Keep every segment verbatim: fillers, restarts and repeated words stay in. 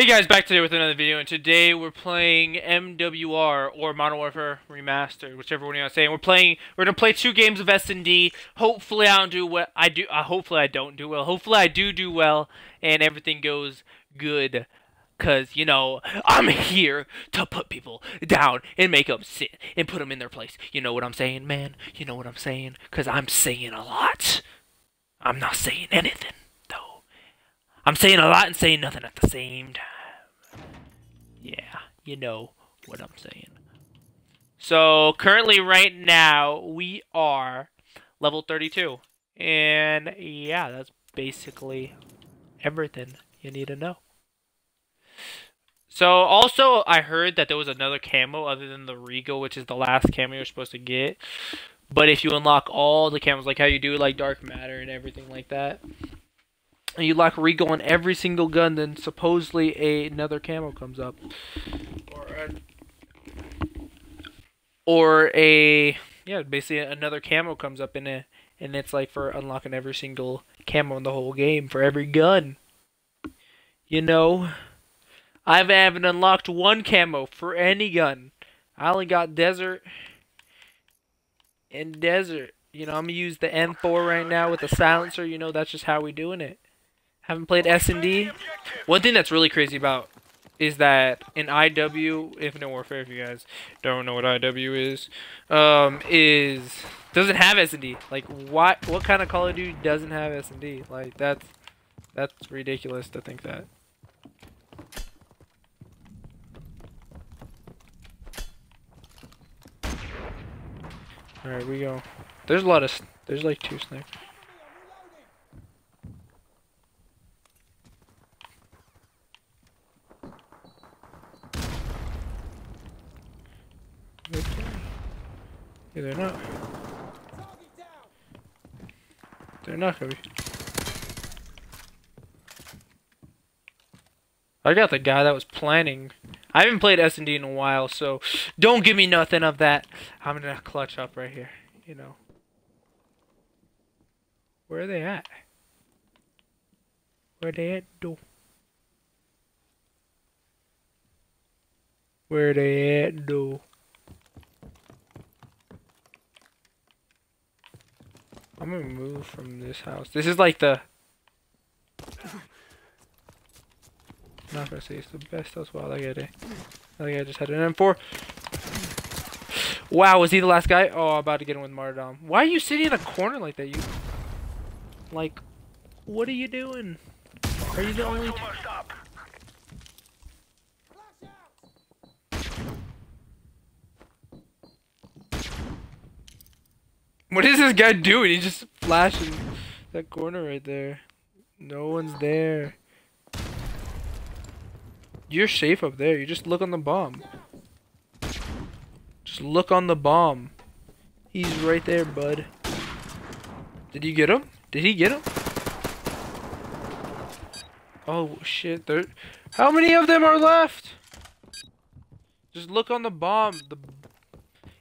Hey guys, back today with another video, and today we're playing M W R, or Modern Warfare Remastered, whichever one you want to say. And we're playing, we're gonna play two games of S and D. Hopefully, I don't do what I do. Uh, hopefully, I don't do well. Hopefully, I do do well, and everything goes good. Cause you know I'm here to put people down and make them sit and put them in their place. You know what I'm saying, man? You know what I'm saying? Cause I'm saying a lot. I'm not saying anything. I'm saying a lot and saying nothing at the same time. Yeah, you know what I'm saying. So, currently right now, we are level thirty-two. And, yeah, that's basically everything you need to know. So, also, I heard that there was another camo other than the Regal, which is the last camo you're supposed to get. But if you unlock all the camos, like how you do, like, Dark Matter and everything like that, and you lock Regal on every single gun, then supposedly a, another camo comes up. Or a, or a... Yeah, basically another camo comes up in it. And it's like for unlocking every single camo in the whole game. For every gun. You know? I haven't unlocked one camo for any gun. I only got Desert. And Desert. You know, I'm going to use the M four right now with the silencer. You know, that's just how we doing it. Haven't played S and D. One thing that's really crazy about is that in I W, Infinite Warfare, if you guys don't know what I W is, um, is doesn't have S and D. Like, what what kind of Call of Duty doesn't have S and D? Like, that's that's ridiculous to think that. All right, we go. There's a lot of there's like two snipers. Yeah, they're not. They're not heavy. I got the guy that was planning. I haven't played S and D in a while, so don't give me nothing of that. I'm gonna clutch up right here, you know. Where are they at? Where they at, though? Where they at, though? I'm gonna move from this house. This is like the... I'm not gonna say it's the best house. Wow, that guy did. I think I just had an M four. Wow, was he the last guy? Oh, I'm about to get him with martyrdom. Why are you sitting in a corner like that? You... Like, what are you doing? Are you the only... What is this guy doing? He's just flashing that corner right there. No one's there. You're safe up there. You just look on the bomb. Just look on the bomb. He's right there, bud. Did you get him? Did he get him? Oh, shit. There. How many of them are left? Just look on the bomb. The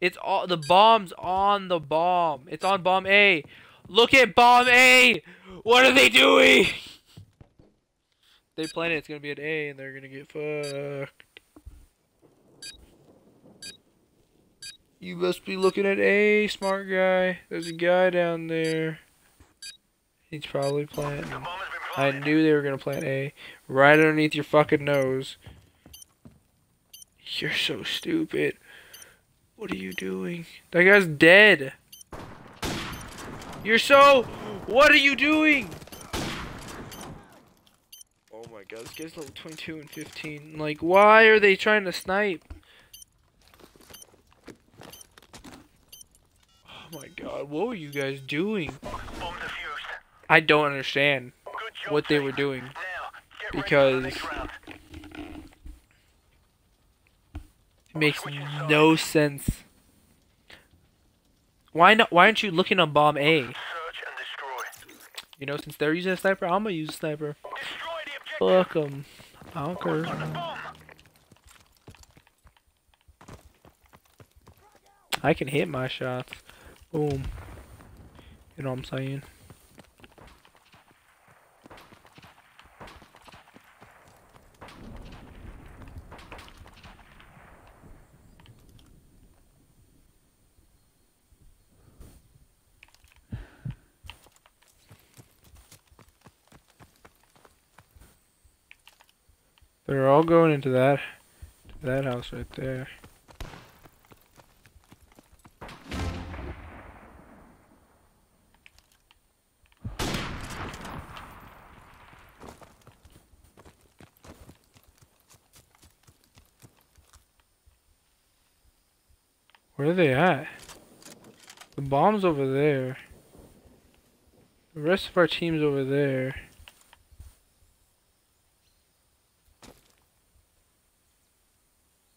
It's all the bombs on the bomb. It's on bomb A. Look at bomb A. What are they doing? They plan it. It's gonna be an A, and they're gonna get fucked. You must be looking at A, smart guy. There's a guy down there. He's probably planting. I knew they were gonna plant A right underneath your fucking nose. You're so stupid. What are you doing? That guy's dead. You're so... What are you doing? Oh my god, this guy's level twenty-two and fifteen. Like, why are they trying to snipe? Oh my god, what were you guys doing? I don't understand what they were doing. Because... It makes no sense. Why not? Why aren't you looking on bomb A? Search and destroy. You know, since they're using a sniper, I'm gonna use a sniper. Fuck them. I don't care. I can hit my shots. Boom. You know what I'm saying? They're all going into that that house right there. Where are they at? The bomb's over there. The rest of our team's over there.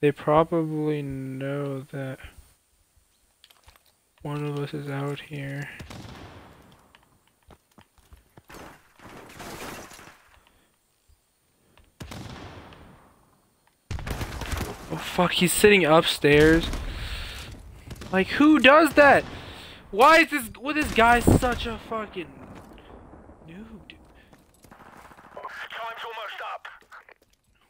They probably know that one of us is out here. Oh fuck, he's sitting upstairs. Like, who does that? Why is this? Well, this guy's such a fucking noob. Time's almost up.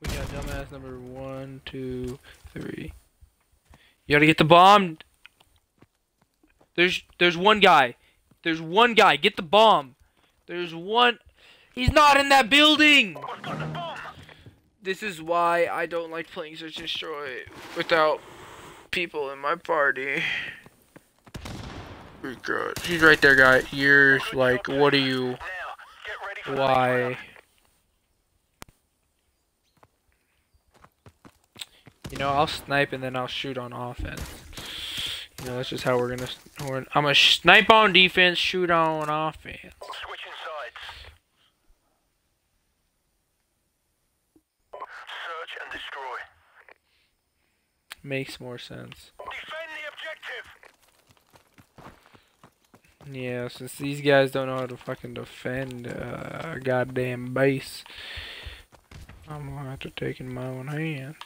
We got dumbass number one, two, three. You gotta get the bomb. There's, there's one guy. There's one guy. Get the bomb. There's one. He's not in that building. This is why I don't like playing Search and Destroy without people in my party. Oh God. He's right there, guy. You're like, what are you? Why? You know, I'll snipe and then I'll shoot on offense. You know, that's just how we're gonna. We're, I'm gonna snipe on defense, shoot on offense. Switching sides. Search and destroy. Makes more sense. Defend the objective. Yeah, since these guys don't know how to fucking defend uh, a goddamn base, I'm gonna have to take it in my own hands.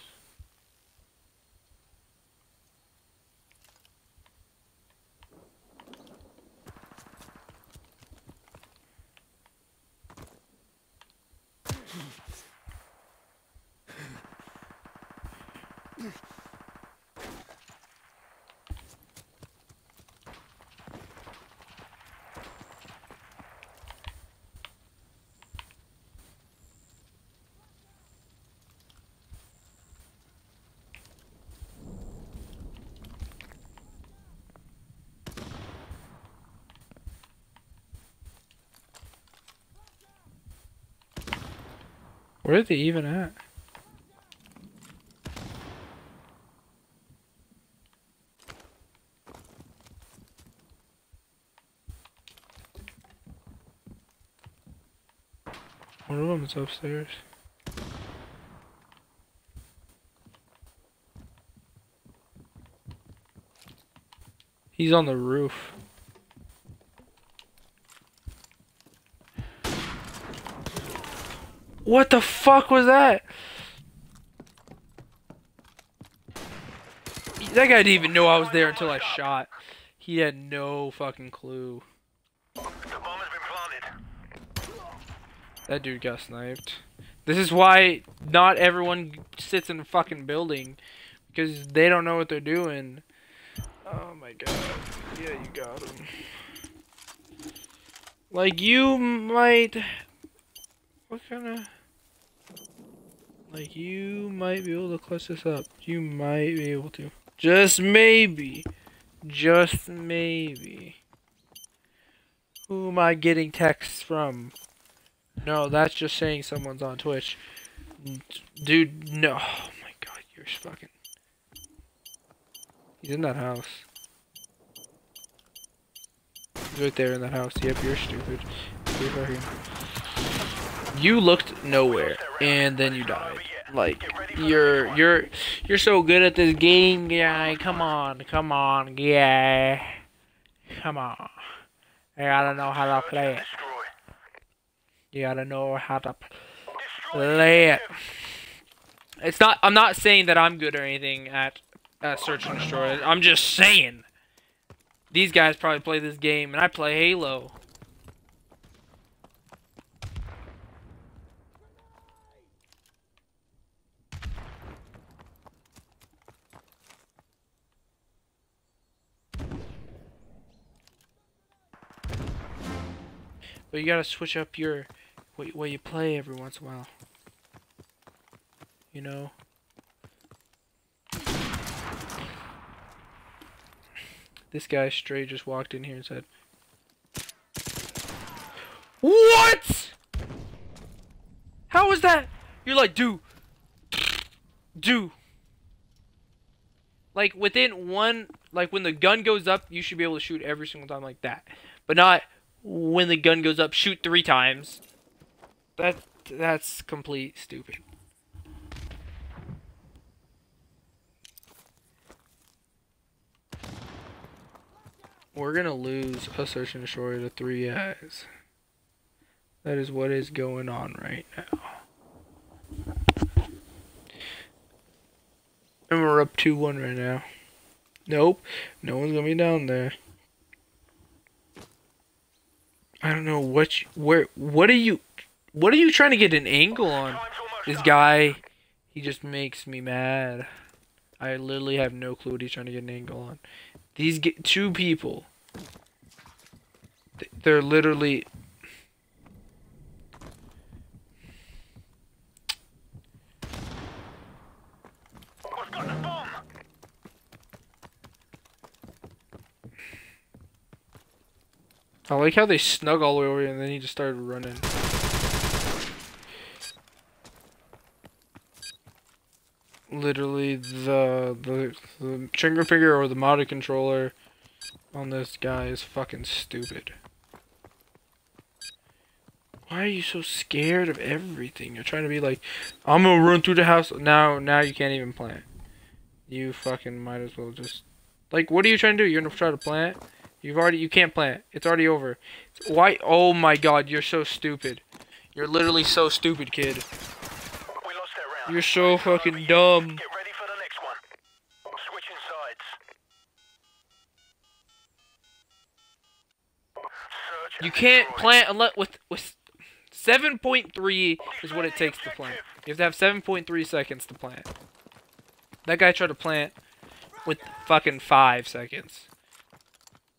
Where are they even at? One of them is upstairs. He's on the roof. What the fuck was that? That guy didn't even know I was there until I shot. He had no fucking clue. The bomb has been planted. That dude got sniped. This is why not everyone sits in a fucking building, because they don't know what they're doing. Oh my god. Yeah, you got him. Like, you might... What kind of... Like, you might be able to clutch this up. You might be able to. Just maybe. Just maybe. Who am I getting texts from? No, that's just saying someone's on Twitch. Dude, no. Oh my god, you're fucking... He's in that house. He's right there in that house. Yep, you're stupid. You're fucking... You looked nowhere, and then you died. Like, you're you're you're so good at this game, guy. Come on, come on, yeah. Come on. You gotta know how to play it. You gotta know how to play it. It's not. I'm not saying that I'm good or anything at uh, Search and Destroy. I'm just saying these guys probably play this game, and I play Halo. But you gotta switch up your what, what you play every once in a while. you know? This guy straight just walked in here and said, what? How was that? You're like, dude, dude. Like, within one, like, when the gun goes up, you should be able to shoot every single time like that. But not when the gun goes up, shoot three times. That, that's complete stupid. We're going to lose a search and destroy to three eyes. That is what is going on right now. And we're up two one right now. Nope. No one's going to be down there. I don't know what you, where what are you what are you trying to get an angle on? This guy, he just makes me mad. I literally have no clue what he's trying to get an angle on. These get, two people. They're literally I like how they snug all the way over here and then he just started running. Literally the the, the trigger finger or the modded controller on this guy is fucking stupid. Why are you so scared of everything? You're trying to be like, I'm gonna run through the house. Now, now you can't even plant. You fucking might as well just, like, what are you trying to do? You're gonna try to plant? You've already, you can't plant. It's already over. Why? Oh my god, you're so stupid. You're literally so stupid, kid. We lost that round. You're so fucking dumb. Get ready for the next one. Switching sides. You can't plant unless with with seven point three is what it takes to plant. You have to have seven point three seconds to plant. That guy tried to plant with fucking five seconds.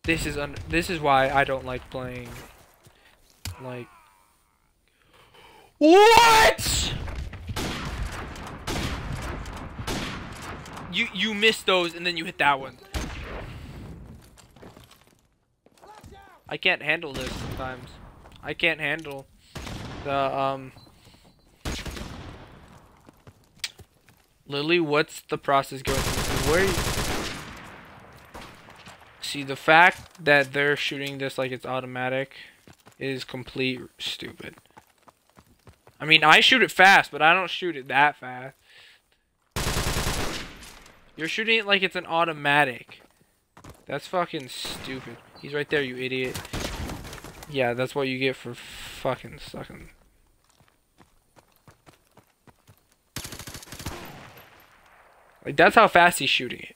This is un this is why I don't like playing. Like, what? You you missed those and then you hit that one. I can't handle this sometimes. I can't handle the um. Lily, what's the process going through? Where are you? See, the fact that they're shooting this like it's automatic is complete stupid. I mean, I shoot it fast, but I don't shoot it that fast. You're shooting it like it's an automatic. That's fucking stupid. He's right there, you idiot. Yeah, that's what you get for fucking sucking. Like, that's how fast he's shooting it.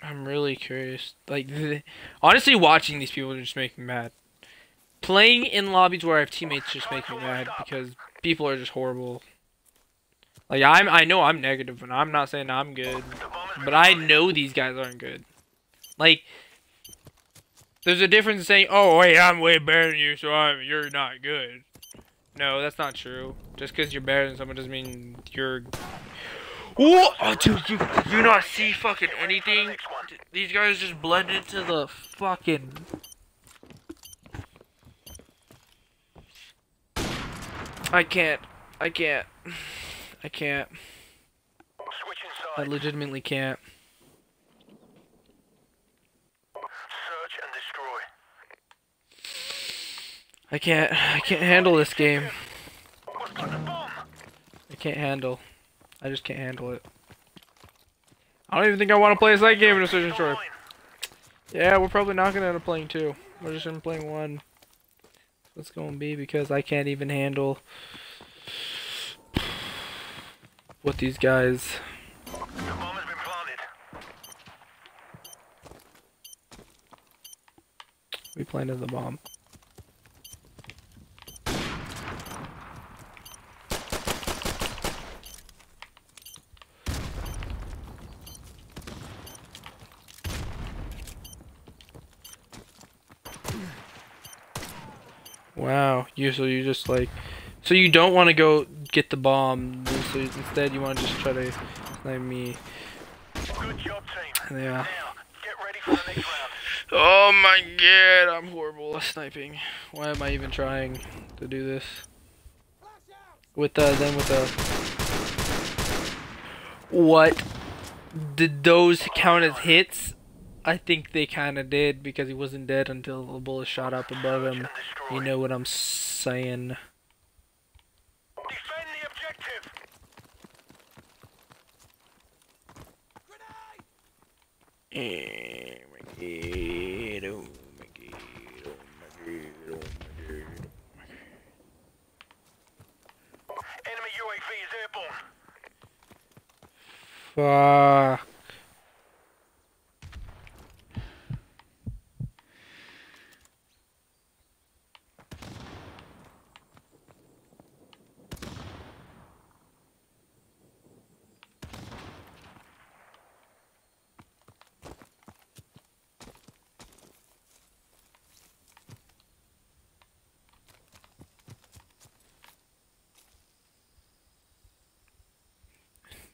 I'm really curious. Like, honestly, watching these people just make me mad. Playing in lobbies where I have teammates just make me mad because people are just horrible. Like, I'm, I know I'm negative, and I'm not saying I'm good, but I know these guys aren't good. Like, there's a difference in saying, "Oh, wait, I'm way better than you, so I'm, you're not good." No, that's not true. Just because you're better than someone doesn't mean you're. Whoa! Oh, dude, you do not see fucking anything. These guys just blend into the fucking. I can't. I can't. I can't. I legitimately can't. Search and destroy. I can't. I can't handle this game. I can't handle. I just can't handle it. I don't even think I want to play a side game in a search and destroy. Yeah, we're probably not going to end up playing two. We're just going to play one. That's going to be because I can't even handle what these guys. The bomb has been planted. We planted the bomb. Wow. Usually you just like... So you don't want to go get the bomb. So instead you want to just try to snipe me. Good job, team. Yeah. Now, get ready for the next round. Oh my god, I'm horrible at sniping. Why am I even trying to do this? With the, then with the... What? Did those count as hits? I think they kind of did, because he wasn't dead until the bullet shot up above him. You know what I'm saying. Defend the objective. Grenade! Oh my god, oh my god, oh my god, oh my god. Enemy U A V is airborne. Fuck.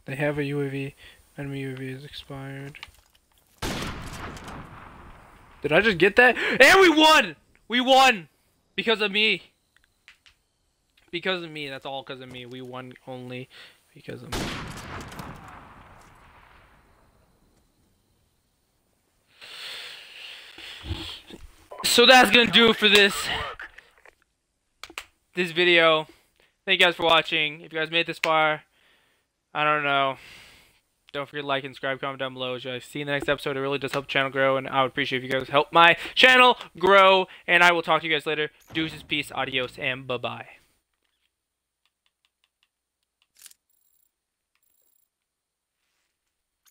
They have a U A V. Enemy U A V is expired. Did I just get that? And we won! We won! Because of me. Because of me. That's all because of me. We won only because of me. So that's going to do it for this. This video. Thank you guys for watching. If you guys made it this far... I don't know. Don't forget to like and subscribe, comment down below. As you guys see in the next episode, it really does help the channel grow, and I would appreciate if you guys help my channel grow. And I will talk to you guys later. Deuces, peace, adios, and bye-bye.